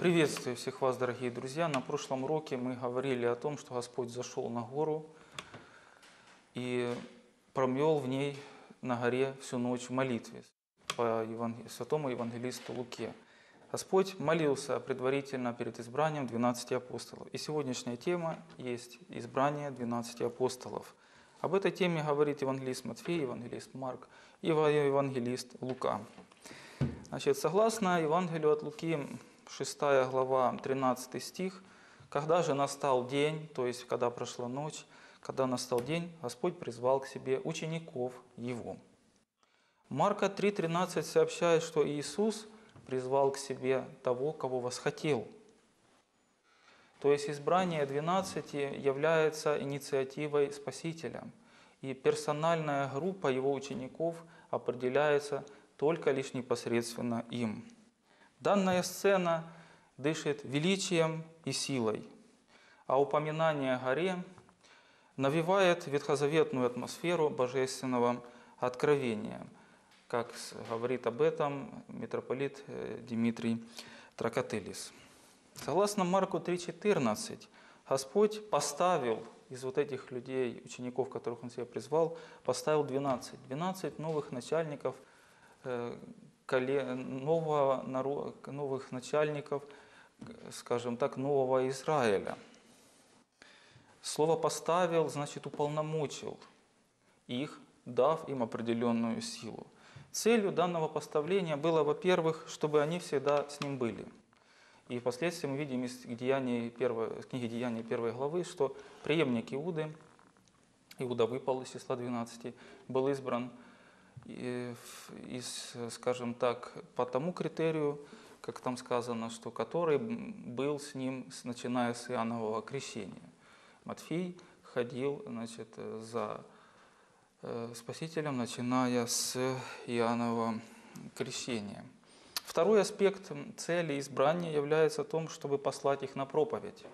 Приветствую всех вас, дорогие друзья. На прошлом уроке мы говорили о том, что Господь зашел на гору и промел в ней на горе всю ночь в молитве по святому евангелисту Луке. Господь молился предварительно перед избранием 12 апостолов. И сегодняшняя тема есть избрание 12 апостолов. Об этой теме говорит евангелист Матфей, евангелист Марк и евангелист Лука. Значит, согласно Евангелию от Луки, 6 глава, 13 стих, «Когда же настал день, то есть когда прошла ночь, когда настал день, Господь призвал к себе учеников Его». Марка 3:13 сообщает, что Иисус призвал к себе того, кого восхотел. То есть избрание 12 является инициативой Спасителя, и персональная группа Его учеников определяется только лишь непосредственно им. Данная сцена дышит величием и силой, а упоминание о горе навевает ветхозаветную атмосферу божественного откровения, как говорит об этом митрополит Димитрий Тракателис. Согласно Марку 3:14, Господь поставил из вот этих людей, учеников, которых Он себя призвал, поставил 12 новых начальников, скажем так, нового Израиля. Слово «поставил» значит уполномочил их, дав им определенную силу. Целью данного поставления было, во-первых, чтобы они всегда с ним были. И впоследствии мы видим из книги Деяний 1 главы, что преемник Иуды, Иуда выпал из числа 12, был избран, скажем так, по тому критерию, как там сказано, что который был с ним, начиная с Иоаннового крещения. Матфей ходил, значит, за Спасителем, начиная с Иоаннова крещения. Второй аспект цели избрания является том, чтобы послать их на проповедь.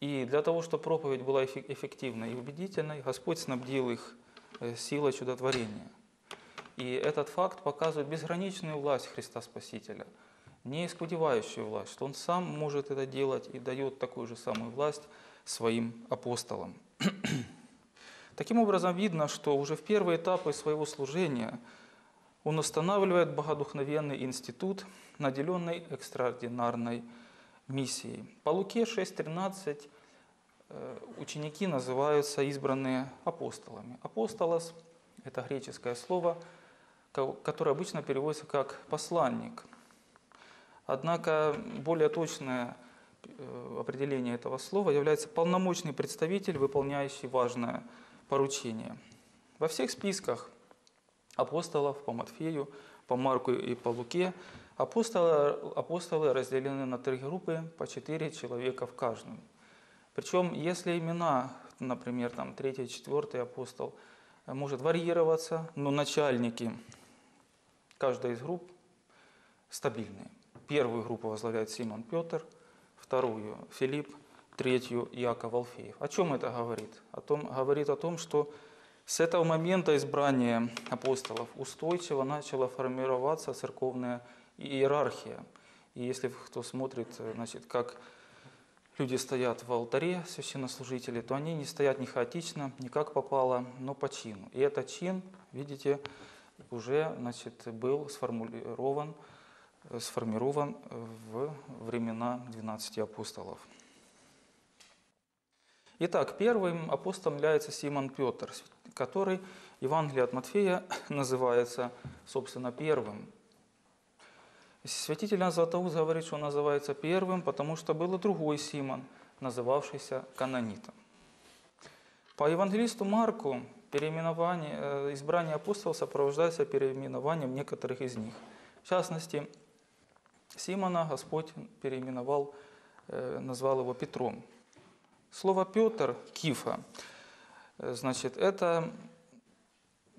И для того, чтобы проповедь была эффективной и убедительной, Господь снабдил их сила чудотворения. И этот факт показывает безграничную власть Христа Спасителя, не искудевающую власть, что Он сам может это делать и дает такую же самую власть своим апостолам. Таким образом, видно, что уже в первые этапы своего служения Он устанавливает богодухновенный институт, наделенный экстраординарной миссией. По Луке 6:13 ученики называются избранные апостолами. «Апостолос» — это греческое слово, которое обычно переводится как «посланник». Однако более точное определение этого слова является полномочный представитель, выполняющий важное поручение. Во всех списках апостолов по Матфею, по Марку и по Луке апостолы разделены на три группы по 4 человека в каждом. Причем, если имена, например, там, 3-й, 4-й апостол, может варьироваться, но начальники каждой из групп стабильные. Первую группу возглавляет Симон Петр, вторую – Филипп, третью – Яков Халфеев. О чем это говорит? Говорит о том, что с этого момента избрания апостолов устойчиво начала формироваться церковная иерархия. И если кто смотрит, значит, как люди стоят в алтаре, священнослужители, то они не стоят не хаотично, не как попало, но по чину. И этот чин, видите, уже, значит, был сформирован в времена 12 апостолов. Итак, первым апостолом является Симон Петр, который Евангелие от Матфея называется, собственно, первым. Святитель Иоанн Златоуст говорит, что он называется первым, потому что был и другой Симон, называвшийся Канонитом. По евангелисту Марку избрание апостолов сопровождается переименованием некоторых из них. В частности, Симона Господь переименовал, назвал его Петром. Слово «Петр» — «кифа», значит, это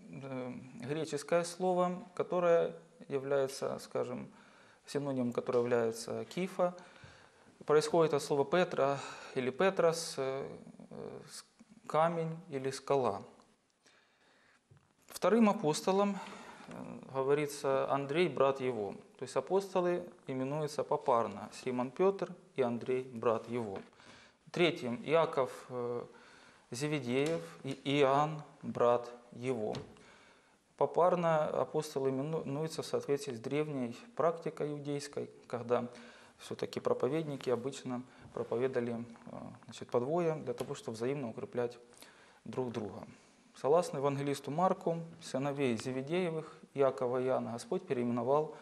греческое слово, которое является, скажем, синонимом, который является «кифа». Происходит от слова «петра» или «петрос» — «камень» или «скала». Вторым апостолом говорится Андрей, брат его. То есть апостолы именуются попарно: Симон Петр и Андрей, брат его. Третьим – Иаков Зевидеев и Иоанн, брат его. Попарно апостолы именуются в соответствии с древней практикой иудейской, когда все-таки проповедники обычно проповедовали, значит, подвое для того, чтобы взаимно укреплять друг друга. Согласно евангелисту Марку, сыновей Зеведеевых, Иакова и Иоанна, Господь переименовал,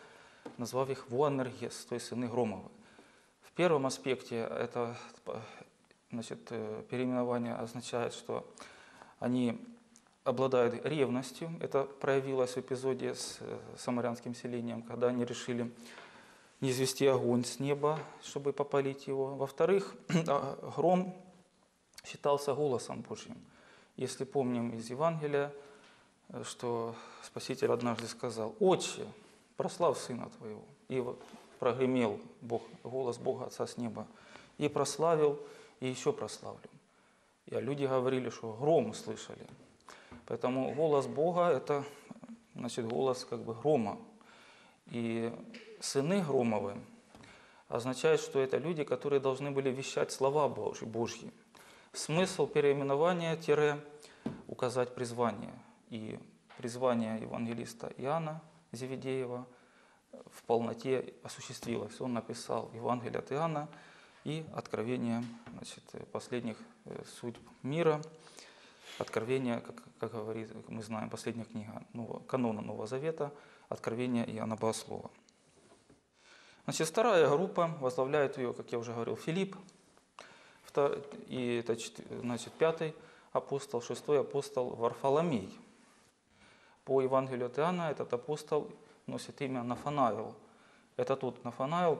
назвав их Вуанергес, то есть сыны Громовы. В первом аспекте это, значит, переименование означает, что они обладают ревностью. Это проявилось в эпизоде с самарянским селением, когда они решили низвести огонь с неба, чтобы попалить его. Во-вторых, гром считался голосом Божьим. Если помним из Евангелия, что Спаситель однажды сказал: «Отче, прославь Сына Твоего». И вот прогремел Бог, голос Бога Отца с неба. И прославил, и еще прославлю. И люди говорили, что гром услышали. Поэтому голос Бога – это, значит, голос как бы грома. И сыны Громовы означает, что это люди, которые должны были вещать слова Божьи. Смысл переименования – указать призвание. И призвание евангелиста Иоанна Зеведеева в полноте осуществилось. Он написал Евангелие от Иоанна и Откровение, значит, последних судьб мира. Откровение, как говорит, мы знаем, последняя книга канона Нового Завета, Откровение Иоанна Богослова. Значит, вторая группа, возглавляет ее, как я уже говорил, Филипп, и это, значит, пятый апостол, шестой апостол Варфоломей. По Евангелию от Иоанна этот апостол носит имя Нафанаил. Это тот Нафанаил,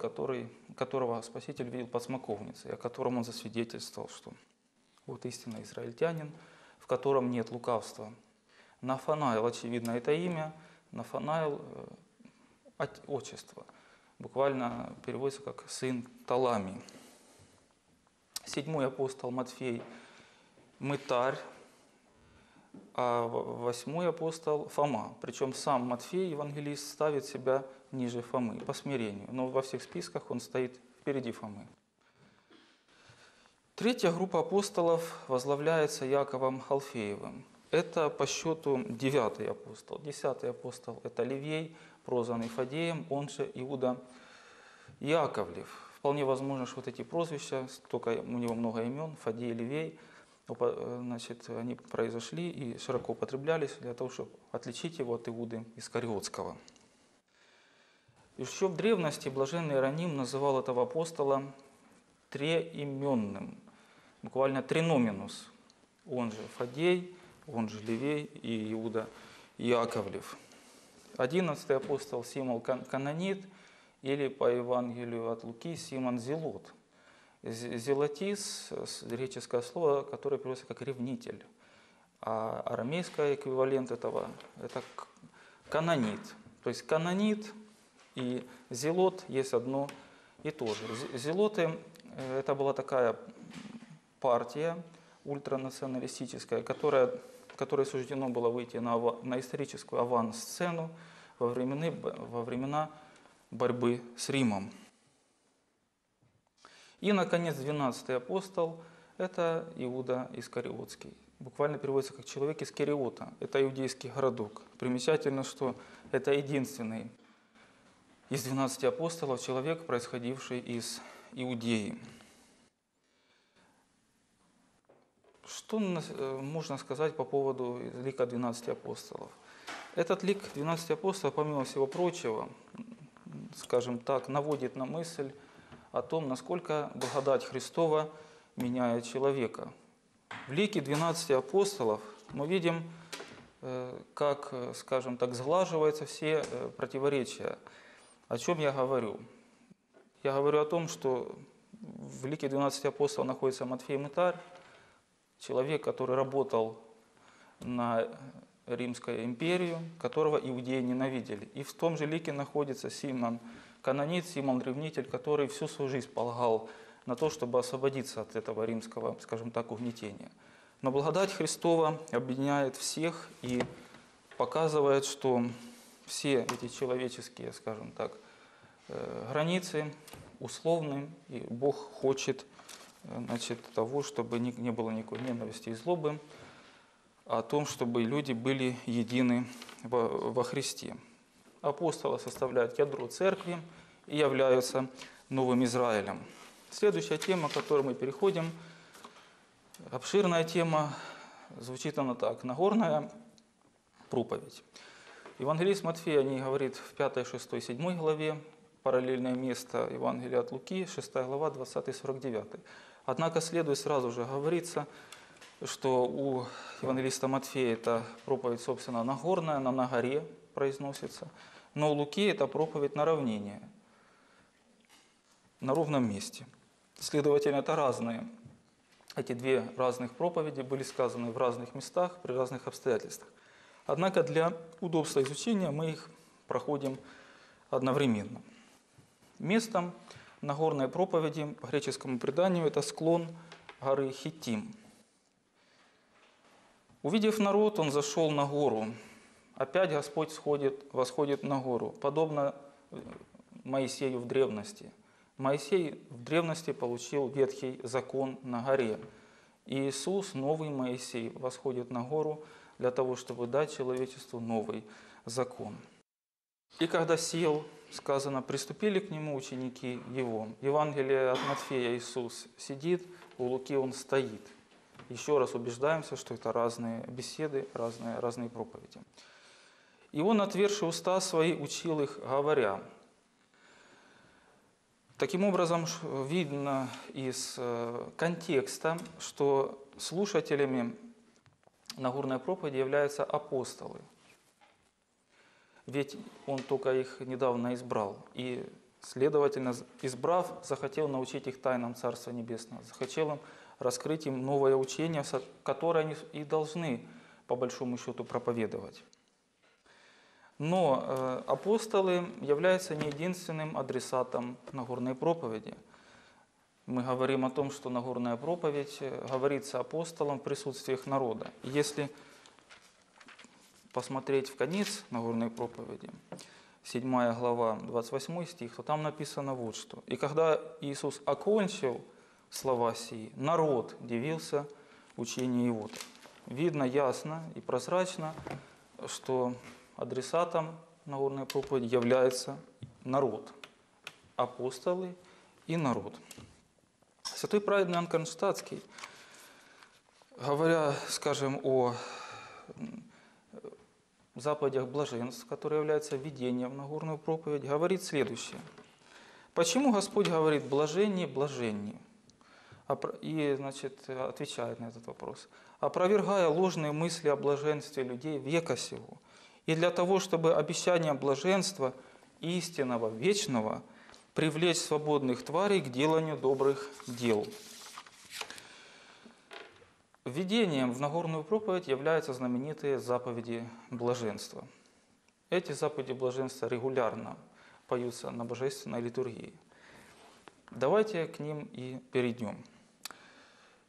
которого Спаситель видел под смоковницей, о котором он засвидетельствовал, что вот истинный израильтянин, в котором нет лукавства. Нафанаил, очевидно, это имя, Нафанаил – отчество. Буквально переводится как «сын Талами». Седьмой апостол Матфей – мытарь, а восьмой апостол – Фома. Причем сам Матфей, евангелист, ставит себя ниже Фомы по смирению, но во всех списках он стоит впереди Фомы. Третья группа апостолов возглавляется Яковом Халфеевым. Это по счету девятый апостол. Десятый апостол – это Ливей, прозванный Фадеем, он же Иуда Яковлев. Вполне возможно, что вот эти прозвища, только у него много имен, Фадей, Ливей, значит, они произошли и широко употреблялись для того, чтобы отличить его от Иуды Искариотского. Еще в древности блаженный Иероним называл этого апостола триименным. Буквально триноминус. Он же Фадей, он же Ливей и Иуда Яковлев. 11-й апостол Симон Канонит, или по Евангелию от Луки Симон Зелот. Зелотис – греческое слово, которое переводится как «ревнитель». А арамейский эквивалент этого – это канонит. То есть канонит и зелот есть одно и то же. Зелоты – это была такая партия ультранационалистическая, которой суждено было выйти на историческую авансцену во времена борьбы с Римом. И, наконец, 12-й апостол – это Иуда Искариотский. Буквально переводится как «человек из Кириота». Это иудейский городок. Примечательно, что это единственный из 12 апостолов человек, происходивший из Иудеи. Что можно сказать по поводу лика 12 апостолов? Этот лик 12 апостолов, помимо всего прочего, скажем так, наводит на мысль о том, насколько благодать Христова меняет человека. В лике 12 апостолов мы видим, как, скажем так, сглаживаются все противоречия. О чем я говорю? Я говорю о том, что в лике 12 апостолов находится Матфей Мытарь, человек, который работал на Римскую империю, которого иудеи ненавидели. И в том же лике находится Симон Канонит, Симон Ревнитель, который всю свою жизнь полагал на то, чтобы освободиться от этого римского, скажем так, угнетения. Но благодать Христова объединяет всех и показывает, что все эти человеческие, скажем так, границы условны, и Бог хочет, значит, того, чтобы не было никакой ненависти и злобы, а о том, чтобы люди были едины во Христе. Апостолы составляют ядро церкви и являются новым Израилем. Следующая тема, к которой мы переходим, обширная тема, звучит она так: Нагорная проповедь. Евангелист Матфея о ней говорит в 5, 6, 7 главе, параллельное место Евангелия от Луки, 6 глава, 20, 49. Однако следует сразу же говориться, что у евангелиста Матфея это проповедь, собственно, нагорная, она на горе произносится, но у Луки это проповедь на равнине, на ровном месте. Следовательно, это разные. Эти две разных проповеди были сказаны в разных местах, при разных обстоятельствах. Однако для удобства изучения мы их проходим одновременно. Местом Нагорной проповеди по греческому преданию это склон горы Хитим. Увидев народ, он зашел на гору. Опять Господь восходит на гору, подобно Моисею в древности. Моисей в древности получил ветхий закон на горе. И Иисус, новый Моисей, восходит на гору для того, чтобы дать человечеству новый закон. «И когда сел, сказано, приступили к нему ученики его». Евангелие от Матфея Иисус сидит, у Луки он стоит. Еще раз убеждаемся, что это разные беседы, разные проповеди. «И он, отверши уста свои, учил их, говоря». Таким образом, видно из контекста, что слушателями Нагорной проповеди являются апостолы. Ведь он только их недавно избрал. И, следовательно, избрав, захотел научить их тайнам Царства Небесного. Захотел им раскрыть им новое учение, которое они и должны, по большому счету, проповедовать. Но апостолы являются не единственным адресатом Нагорной проповеди. Мы говорим о том, что Нагорная проповедь говорится апостолом в присутствии их народа. Если посмотреть в конец Нагорной проповеди, 7 глава, 28 стих, то там написано вот что. «И когда Иисус окончил слова сии, народ дивился учению его». Видно ясно и прозрачно, что адресатом Нагорной проповеди является народ, апостолы и народ. Святой праведный Иоанн Кронштадтский, говоря, скажем, о заповедях блаженств, которые являются введением в Нагорную проповедь, говорит следующее. Почему Господь говорит «блаженнее, блаженнее»? И, значит, отвечает на этот вопрос. «Опровергая ложные мысли о блаженстве людей века сего, и для того, чтобы обещание блаженства истинного, вечного, привлечь свободных тварей к деланию добрых дел». Введением в Нагорную проповедь являются знаменитые заповеди блаженства. Эти заповеди блаженства регулярно поются на божественной литургии. Давайте к ним и перейдем.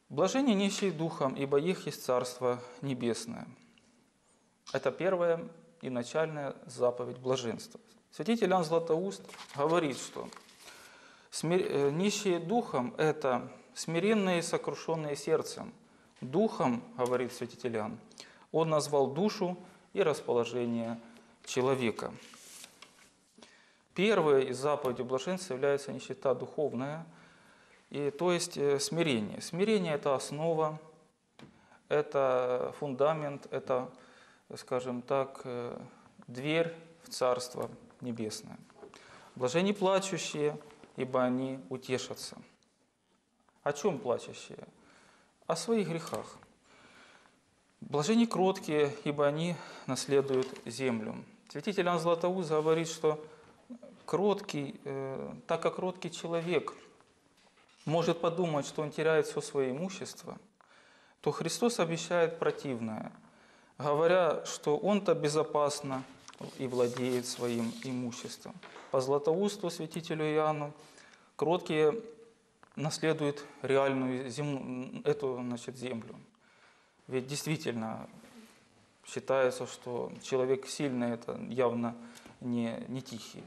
«Блаженны нищие духом, ибо их есть Царство Небесное». Это первая и начальная заповедь блаженства. Святитель Иоанн Златоуст говорит, что нищие духом – это смиренные и сокрушенные сердцем. Духом, говорит святитель Иоанн, он назвал душу и расположение человека. Первой из заповедей блаженства является нищета духовная, и, то есть смирение. Смирение – это основа, это фундамент, это, скажем так, дверь в Царство Небесное. Блаженны плачущие, ибо они утешатся. О чем плачущие? О своих грехах. Блаженны кроткие, ибо они наследуют землю. Святитель Иоанн Златоуст говорит, что кроткий, так как кроткий человек может подумать, что он теряет все свое имущество, то Христос обещает противное, говоря, что он-то безопасно и владеет своим имуществом. По Златоусту, святителю Иоанну, кроткие наследуют реальную землю. Ведь действительно считается, что человек сильный – это явно не тихий.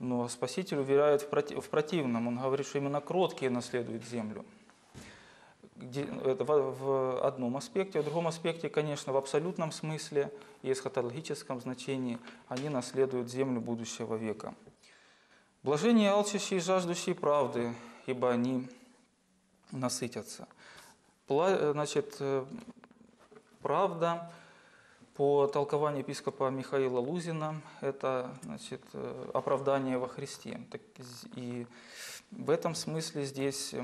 Но Спаситель уверяет в противном. Он говорит, что именно кроткие наследуют землю. Это в одном аспекте. В другом аспекте, конечно, в абсолютном смысле и эсхатологическом значении они наследуют землю будущего века. «Блаженные алчущие и жаждущие правды, ибо они насытятся». Значит, правда, по толкованию епископа Михаила Лузина, это, значит, оправдание во Христе. И в этом смысле здесь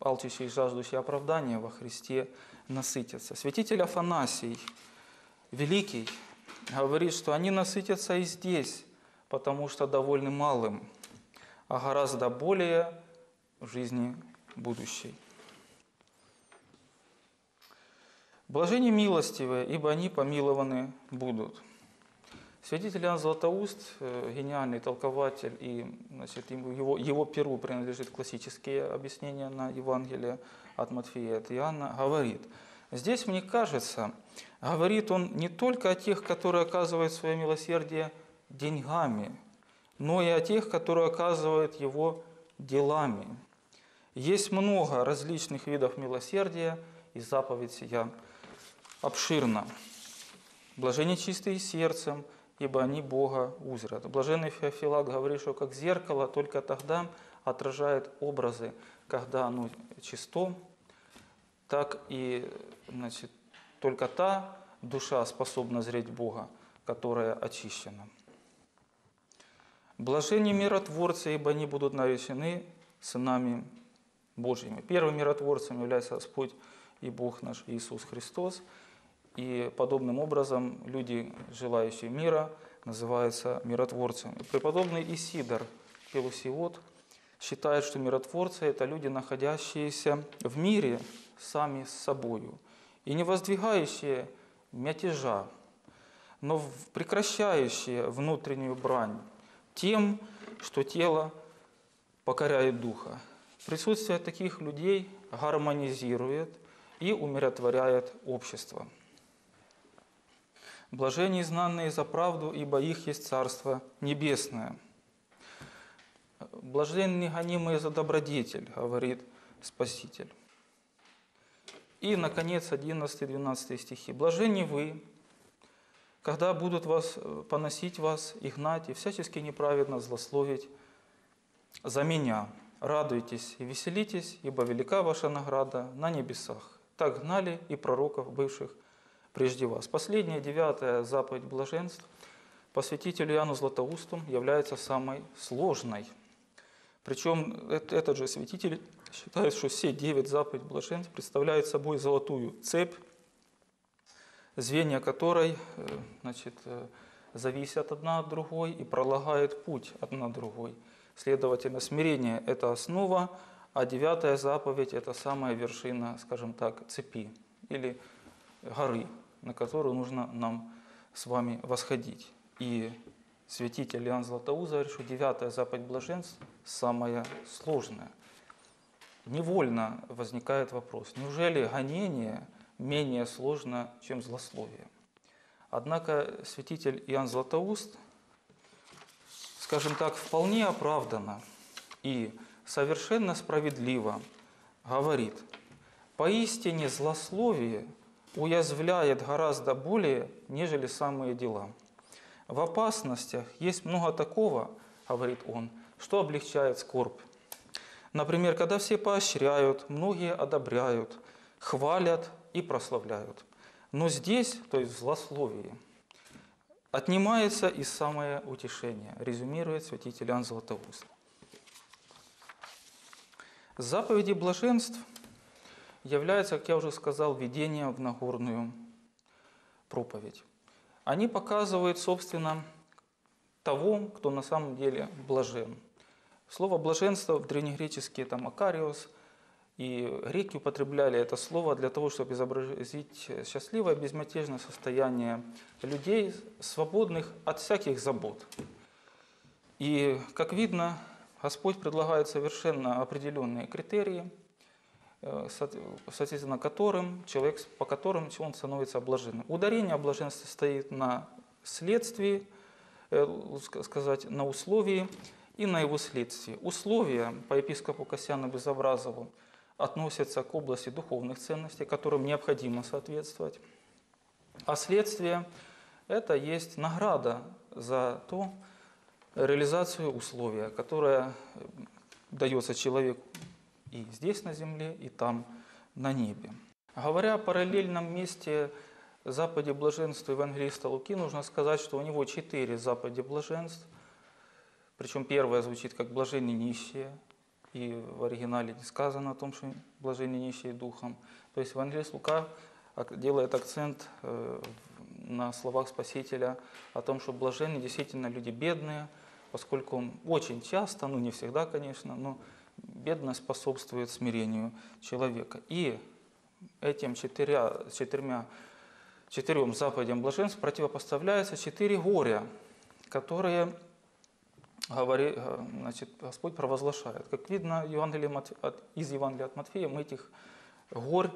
алчущие и жаждущие оправдания во Христе насытятся. Святитель Афанасий Великий говорит, что они насытятся и здесь, потому что довольны малым, а гораздо более в жизни будущей. «Блаженны милостивые, ибо они помилованы будут». Святитель Иоанн Златоуст, гениальный толкователь, и, значит, его перу принадлежит классические объяснения на Евангелие от Матфея от Иоанна, говорит. Здесь, мне кажется, говорит он не только о тех, которые оказывают свое милосердие деньгами, но и о тех, которые оказывают его делами. Есть много различных видов милосердия, и заповедь сия обширна. «Блаженны чистые сердцем, ибо они Бога узрят». Блаженный Феофилакт говорит, что как зеркало только тогда отражает образы, когда оно чисто, так и, значит, только та душа способна зреть Бога, которая очищена. «Блаженны миротворцы, ибо они будут наречены сынами Божьими». Первым миротворцем является Господь и Бог наш Иисус Христос. И подобным образом люди, желающие мира, называются миротворцами. Преподобный Исидор Пелусиот считает, что миротворцы – это люди, находящиеся в мире сами с собою и не воздвигающие мятежа, но прекращающие внутреннюю брань тем, что тело покоряет духа. Присутствие таких людей гармонизирует и умиротворяет общество. «Блаженны изгнанные за правду, ибо их есть Царство Небесное». «Блаженны гонимые за добродетель», говорит Спаситель. И, наконец, 11-12 стихи. «Блаженны вы, когда будут вас поносить вас и гнать, и всячески неправедно злословить за меня. Радуйтесь и веселитесь, ибо велика ваша награда на небесах. Так гнали и пророков, бывших прежде вас». Последняя, 9-я заповедь блаженств по святителю Иоанну Златоусту является самой сложной. Причем этот же святитель считает, что все 9 заповедей блаженств представляют собой золотую цепь, звенья которой, значит, зависят одна от другой и пролагают путь одна от другой. Следовательно, смирение – это основа, а 9-я заповедь – это самая вершина, скажем так, цепи или горы, на которую нужно нам с вами восходить. И святитель Иоанн Златоуст говорит, что 9-я заповедь блаженств – самая сложная. Невольно возникает вопрос, неужели гонение менее сложно, чем злословие? Однако святитель Иоанн Златоуст, скажем так, вполне оправданно и совершенно справедливо говорит: «Поистине злословие уязвляет гораздо более, нежели самые дела. В опасностях есть много такого, — говорит он, — что облегчает скорбь. Например, когда все поощряют, многие одобряют, хвалят и прославляют. Но здесь, то есть в злословии, отнимается и самое утешение», резюмирует святитель Иоанн Златоуст. Заповеди блаженств являются, как я уже сказал, введением в Нагорную проповедь. Они показывают, собственно, того, кто на самом деле блажен. Слово «блаженство» в древнегречески это «макариос», и греки употребляли это слово для того, чтобы изобразить счастливое, безмятежное состояние людей, свободных от всяких забот. И, как видно, Господь предлагает совершенно определенные критерии, соответственно которым человек, по которым он становится блаженным. Ударение о блаженстве стоит на следствии, сказать, на условии и на его следствие. Условия по епископу Касьяну Безобразову относятся к области духовных ценностей, которым необходимо соответствовать. А следствие – это есть награда за ту реализацию условия, которая дается человеку и здесь на земле, и там на небе. Говоря о параллельном месте заповеди блаженства евангелиста Луки, нужно сказать, что у него 4 заповеди блаженств. Причем первая звучит как «блаженны нищие», и в оригинале не сказано о том, что блаженны нищие духом. То есть евангелист Лука делает акцент на словах Спасителя о том, что блаженны действительно люди бедные, поскольку очень часто, ну не всегда, конечно, но бедность способствует смирению человека. И этим 4 заповедям блаженств противопоставляются 4 горя, которые Господь провозглашает. Как видно, из Евангелия от Матфея мы этих гор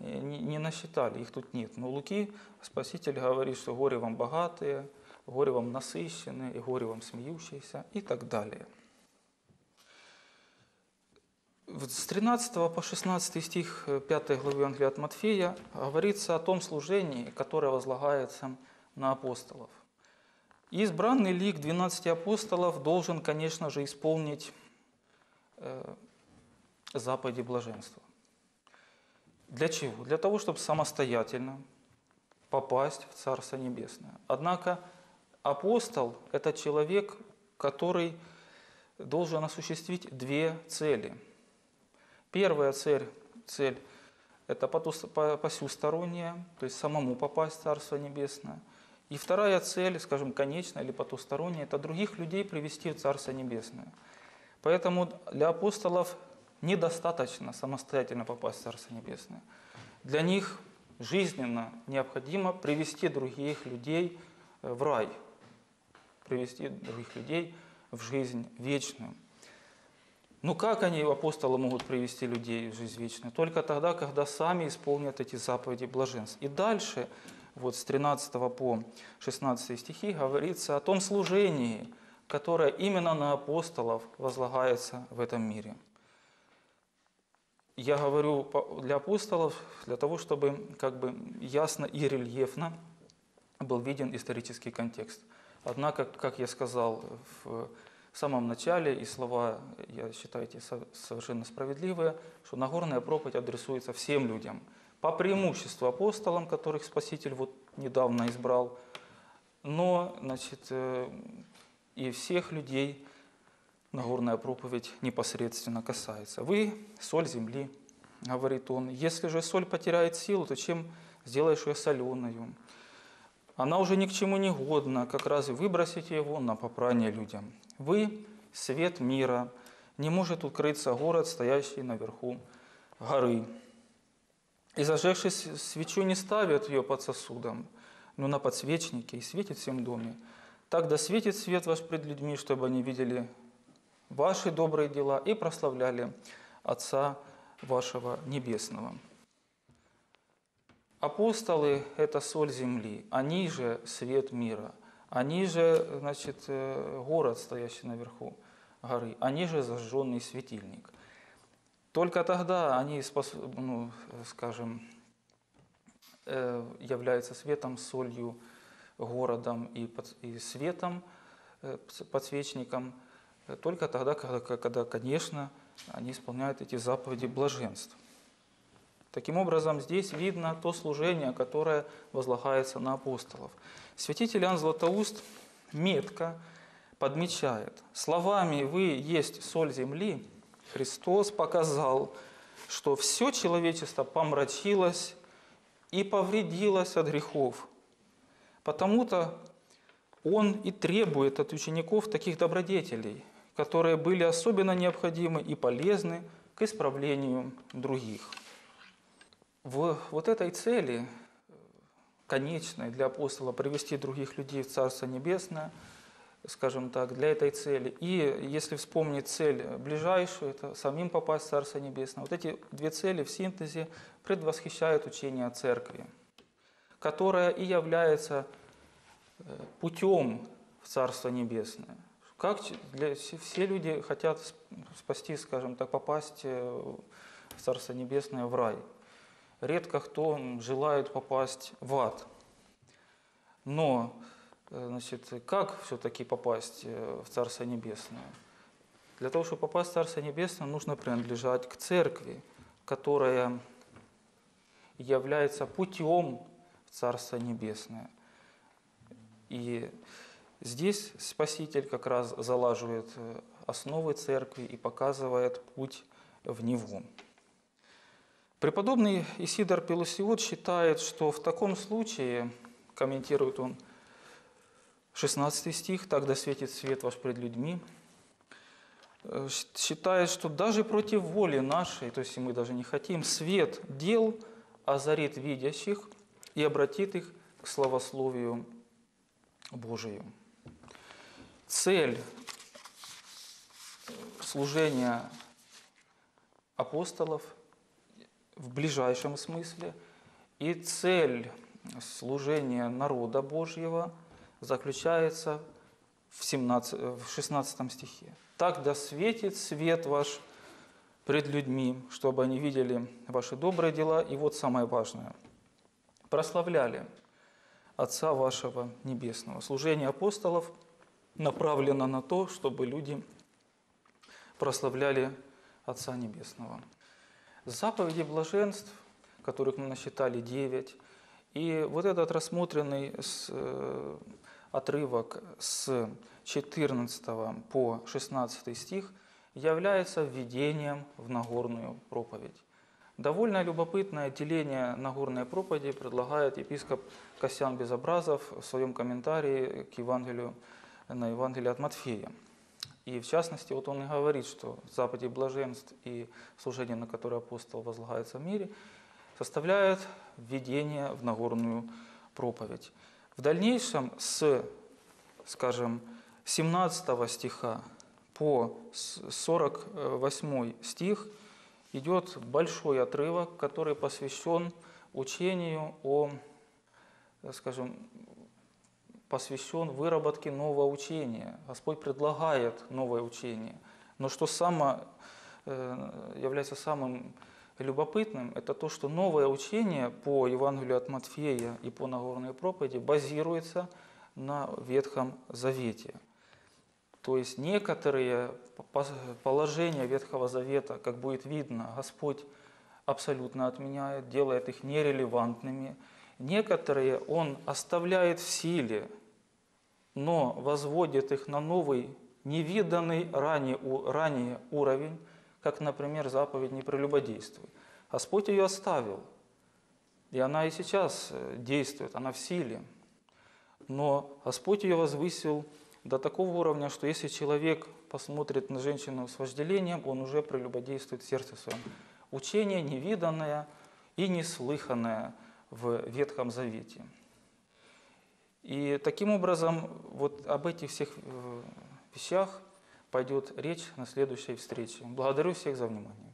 не насчитали, их тут нет. Но Луки, Спаситель, говорит, что горе вам богатые, горе вам насыщенные, и горе вам смеющиеся и так далее. С 13 по 16 стих 5 главы Евангелия от Матфея говорится о том служении, которое возлагается на апостолов. Избранный лик 12 апостолов должен, конечно же, исполнить заповеди блаженства. Для чего? Для того, чтобы самостоятельно попасть в Царство Небесное. Однако апостол – это человек, который должен осуществить 2 цели. Первая цель – это посюсторонняя, то есть самому попасть в Царство Небесное. И вторая цель, скажем, конечная или потусторонняя, это других людей привести в Царство Небесное. Поэтому для апостолов недостаточно самостоятельно попасть в Царство Небесное. Для них жизненно необходимо привести других людей в рай, привести других людей в жизнь вечную. Ну как они, апостолы, могут привести людей в жизнь вечную? Только тогда, когда сами исполнят эти заповеди блаженств. И дальше, вот с 13 по 16 стихи, говорится о том служении, которое именно на апостолов возлагается в этом мире. Я говорю для апостолов, для того, чтобы как бы ясно и рельефно был виден исторический контекст. Однако, как я сказал в самом начале, и слова, я считаю, эти совершенно справедливые, что Нагорная проповедь адресуется всем людям. По преимуществу апостолам, которых Спаситель вот недавно избрал, но, значит, и всех людей Нагорная проповедь непосредственно касается. «Вы – соль земли», – говорит он, – «если же соль потеряет силу, то чем сделаешь ее соленую? Она уже ни к чему не годна, как раз выбросите его на попрание людям. Вы – свет мира, не может укрыться город, стоящий наверху горы. И зажегши свечу не ставят ее под сосудом, но на подсвечнике, и светит всем доме. Так да светит свет ваш пред людьми, чтобы они видели ваши добрые дела и прославляли Отца вашего Небесного». Апостолы – это соль земли, они же свет мира, они же, значит, город, стоящий наверху горы, они же зажженный светильник. Только тогда они, ну, скажем, являются светом, солью, городом и светом, подсвечником. Только тогда, когда, конечно, они исполняют эти заповеди блаженств. Таким образом, здесь видно то служение, которое возлагается на апостолов. Святитель Иоанн Златоуст метко подмечает: «Словами «вы есть соль земли» Христос показал, что все человечество помрачилось и повредилось от грехов. Потому-то Он и требует от учеников таких добродетелей, которые были особенно необходимы и полезны к исправлению других». В вот этой цели, конечной для апостола привести других людей в Царство Небесное, скажем так, для этой цели. И если вспомнить цель ближайшую, это самим попасть в Царство Небесное. Вот эти 2 цели в синтезе предвосхищают учение Церкви, которое и является путем в Царство Небесное. Как все люди хотят спасти, скажем так, попасть в Царство Небесное, в рай. Редко кто желает попасть в ад. Но, значит, как все-таки попасть в Царство Небесное? Для того, чтобы попасть в Царство Небесное, нужно принадлежать к Церкви, которая является путем в Царство Небесное. И здесь Спаситель как раз залаживает основы Церкви и показывает путь в него. Преподобный Исидор Пелусиот считает, что в таком случае, комментирует он 16 стих, «Тогда светит свет ваш пред людьми», считает, что даже против воли нашей, то есть мы даже не хотим, свет дел озарит видящих и обратит их к славословию Божию. Цель служения апостолов в ближайшем смысле и цель служения народа Божьего заключается в 16 стихе. «Так да светит свет ваш пред людьми, чтобы они видели ваши добрые дела». И вот самое важное. «Прославляли Отца вашего Небесного». Служение апостолов направлено на то, чтобы люди прославляли Отца Небесного. Заповеди блаженств, которых мы насчитали 9, и вот этот рассмотренный отрывок с 14 по 16 стих является введением в Нагорную проповедь. Довольно любопытное деление Нагорной проповеди предлагает епископ Касьян Безобразов в своем комментарии к Евангелию, на Евангелие от Матфея. И в частности, вот он и говорит, что заповеди блаженств и служение, на которое апостол возлагается в мире, составляет введение в Нагорную проповедь. В дальнейшем с, скажем, 17 стиха по 48 стих идет большой отрывок, который посвящен учению о, скажем, посвящен выработке нового учения. Господь предлагает новое учение. Но что само является самым любопытным, это то, что новое учение по Евангелию от Матфея и по Нагорной проповеди базируется на Ветхом Завете. То есть некоторые положения Ветхого Завета, как будет видно, Господь абсолютно отменяет, делает их нерелевантными. Некоторые Он оставляет в силе, но возводит их на новый, невиданный ранее уровень, как, например, заповедь «Не прелюбодействуй». Господь ее оставил, и она и сейчас действует, она в силе. Но Господь ее возвысил до такого уровня, что если человек посмотрит на женщину с вожделением, он уже прелюбодействует в сердце своем. Учение невиданное и неслыханное в Ветхом Завете. И таким образом вот об этих всех вещах пойдет речь на следующей встрече. Благодарю всех за внимание.